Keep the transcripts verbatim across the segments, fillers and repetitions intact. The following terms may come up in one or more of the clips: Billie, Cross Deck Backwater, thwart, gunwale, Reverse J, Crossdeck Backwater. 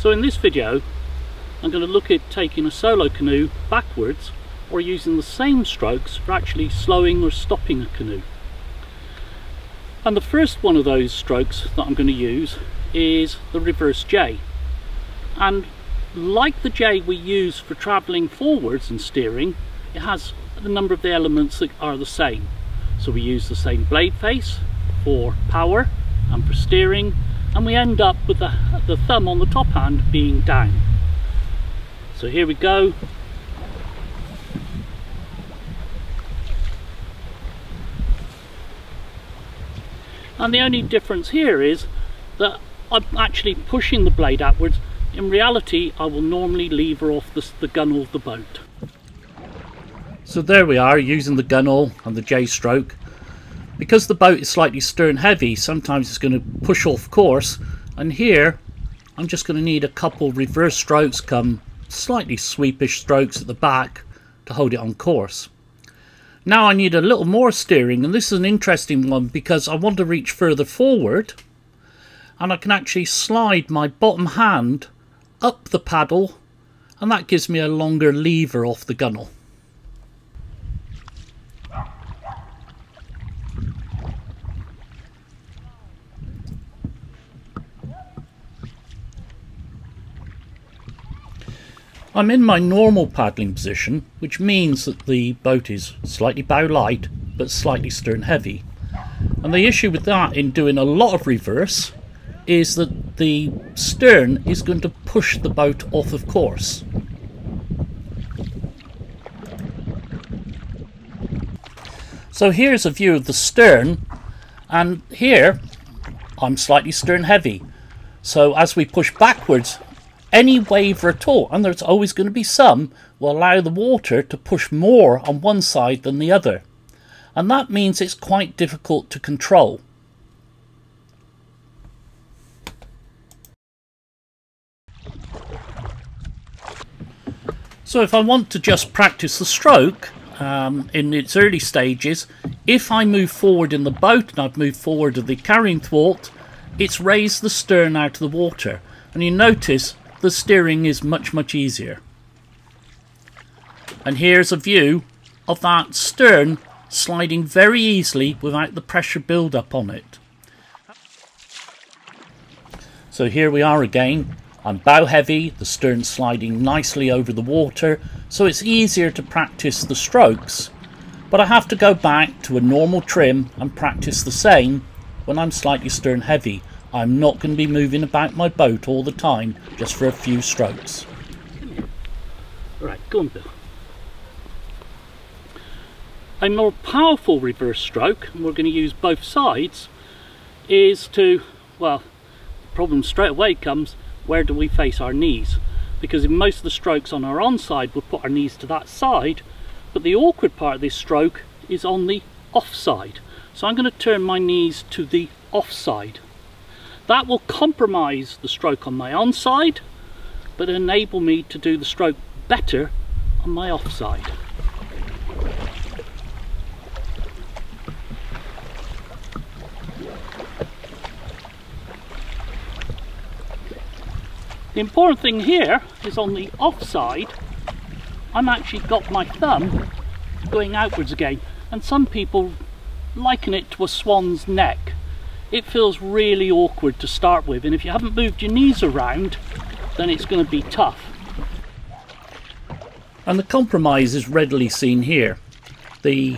So in this video I'm going to look at taking a solo canoe backwards or using the same strokes for actually slowing or stopping a canoe. And the first one of those strokes that I'm going to use is the reverse J. And like the J we use for travelling forwards and steering, it has a number of the elements that are the same. So we use the same blade face for power and for steering, and we end up with the, the thumb on the top hand being down. So here we go. And the only difference here is that I'm actually pushing the blade outwards. In reality, I will normally lever off the, the gunwale of the boat. So there we are, using the gunwale and the J stroke. Because the boat is slightly stern heavy, sometimes it's going to push off course. And here, I'm just going to need a couple reverse strokes, come slightly sweepish strokes at the back to hold it on course. Now I need a little more steering, and this is an interesting one because I want to reach further forward, and I can actually slide my bottom hand up the paddle, and that gives me a longer lever off the gunwale. I'm in my normal paddling position, which means that the boat is slightly bow light but slightly stern heavy. And the issue with that in doing a lot of reverse is that the stern is going to push the boat off of course. So here's a view of the stern, and here I'm slightly stern heavy. So as we push backwards, any waver at all, and there's always going to be some, will allow the water to push more on one side than the other. And that means it's quite difficult to control. So if I want to just practice the stroke um, in its early stages, if I move forward in the boat and I've moved forward of the carrying thwart, it's raised the stern out of the water. And you notice the steering is much much easier. And here's a view of that stern sliding very easily without the pressure build up on it. So here we are again. I'm bow heavy, the stern sliding nicely over the water, so it's easier to practice the strokes, but I have to go back to a normal trim and practice the same when I'm slightly stern heavy. I'm not going to be moving about my boat all the time just for a few strokes. Right, go on, Bill. A more powerful reverse stroke, and we're going to use both sides, is to, well, the problem straight away comes, where do we face our knees? Because in most of the strokes on our on side, we'll put our knees to that side, but the awkward part of this stroke is on the off side. So I'm going to turn my knees to the off side. That will compromise the stroke on my on side, but enable me to do the stroke better on my off side. The important thing here is on the off side, I'm actually got my thumb going outwards again, and some people liken it to a swan's neck. It feels really awkward to start with, and if you haven't moved your knees around, then it's going to be tough. And the compromise is readily seen here. The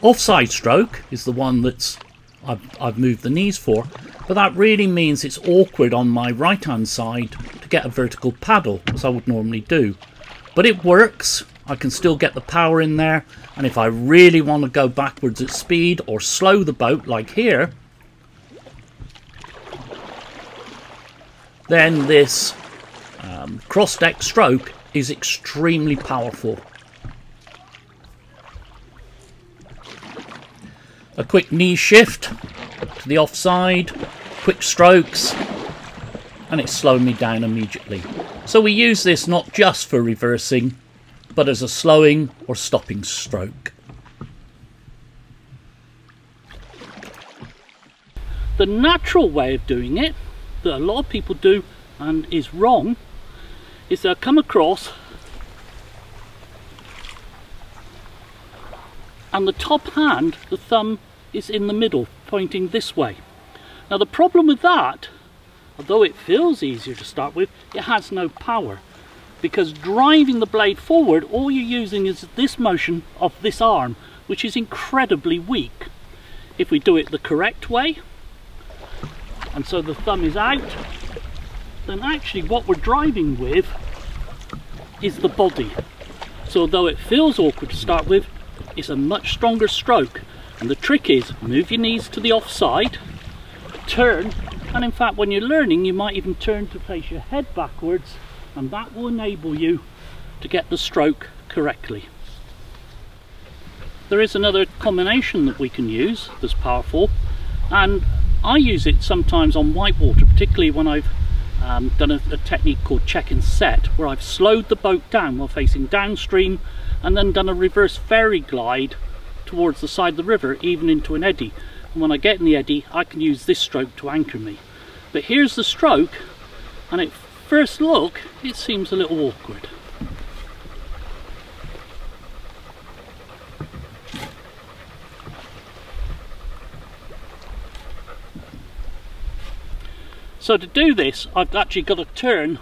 offside stroke is the one that's I've, I've moved the knees for, but that really means it's awkward on my right hand side to get a vertical paddle, as I would normally do. But it works. I can still get the power in there, and if I really want to go backwards at speed or slow the boat like here, then this um, cross-deck stroke is extremely powerful. A quick knee shift to the offside, quick strokes, and it's slowing me down immediately. So we use this not just for reversing, but as a slowing or stopping stroke. The natural way of doing it that a lot of people do and is wrong is that I come across and the top hand, the thumb, is in the middle, pointing this way. Now the problem with that, although it feels easier to start with, it has no power, because driving the blade forward, all you're using is this motion of this arm, which is incredibly weak. If we do it the correct way, and so the thumb is out, then actually what we're driving with is the body. So although it feels awkward to start with, it's a much stronger stroke. And the trick is, move your knees to the offside, turn, and in fact when you're learning you might even turn to face your head backwards, and that will enable you to get the stroke correctly. There is another combination that we can use that's powerful, and I use it sometimes on whitewater, particularly when I've um, done a, a technique called check and set, where I've slowed the boat down while facing downstream and then done a reverse ferry glide towards the side of the river, even into an eddy. And when I get in the eddy, I can use this stroke to anchor me. But here's the stroke, and at first look, it seems a little awkward. So to do this, I've actually got to turn,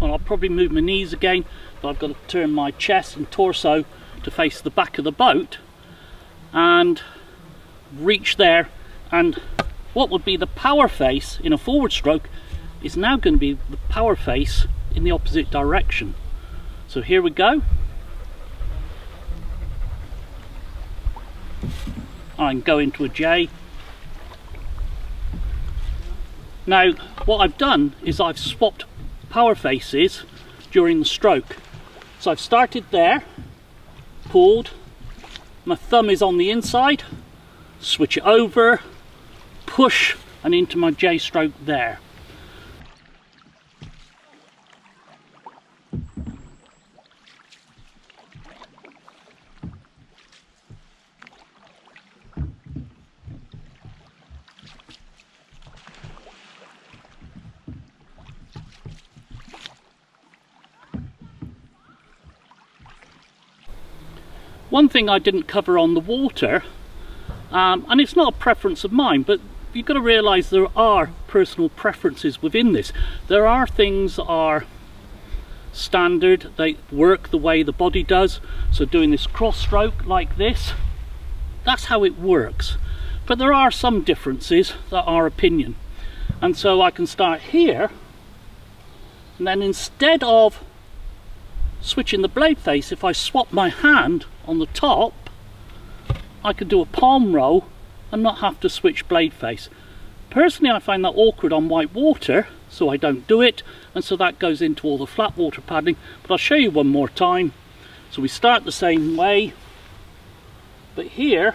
and I'll probably move my knees again, but I've got to turn my chest and torso to face the back of the boat, and reach there, and what would be the power face in a forward stroke is now going to be the power face in the opposite direction. So here we go. I can go into a J. Now what I've done is I've swapped power faces during the stroke. So I've started there, pulled, my thumb is on the inside, switch it over, push, and into my J stroke there. One thing I didn't cover on the water, um, and it's not a preference of mine, but you've got to realise there are personal preferences within this. There are things that are standard, they work the way the body does, so doing this cross stroke like this, that's how it works. But there are some differences that are opinion. And so I can start here, and then instead of switching the blade face, if I swap my hand on the top, I could do a palm roll and not have to switch blade face. Personally, I find that awkward on white water, so I don't do it, and so that goes into all the flat water paddling, but I'll show you one more time. So we start the same way, but here,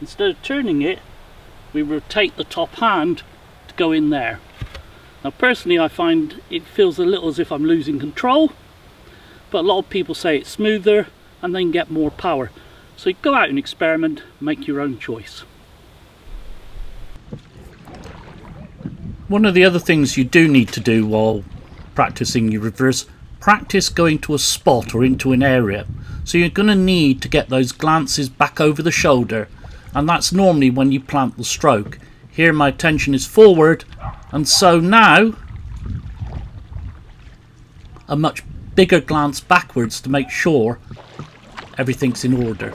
instead of turning it, we rotate the top hand to go in there. Now personally, I find it feels a little as if I'm losing control, but a lot of people say it's smoother and then get more power. So you go out and experiment, make your own choice. One of the other things you do need to do while practicing your reverse, practice going to a spot or into an area. So you're going to need to get those glances back over the shoulder, and that's normally when you plant the stroke. Here my attention is forward, and so now a much bigger glance backwards to make sure everything's in order.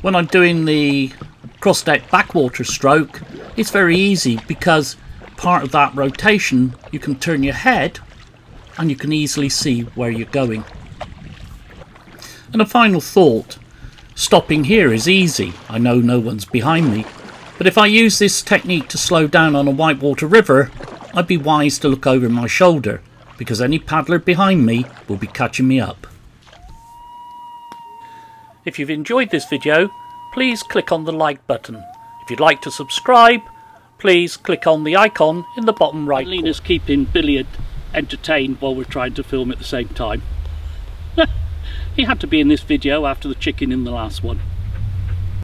When I'm doing the crossdeck backwater stroke, it's very easy because part of that rotation you can turn your head and you can easily see where you're going. And a final thought, stopping here is easy. I know no one's behind me, but if I use this technique to slow down on a whitewater river, I'd be wise to look over my shoulder, because any paddler behind me will be catching me up. If you've enjoyed this video, please click on the like button. If you'd like to subscribe, please click on the icon in the bottom right corner. Lena's keeping Billie entertained while we're trying to film at the same time. He had to be in this video after the chicken in the last one.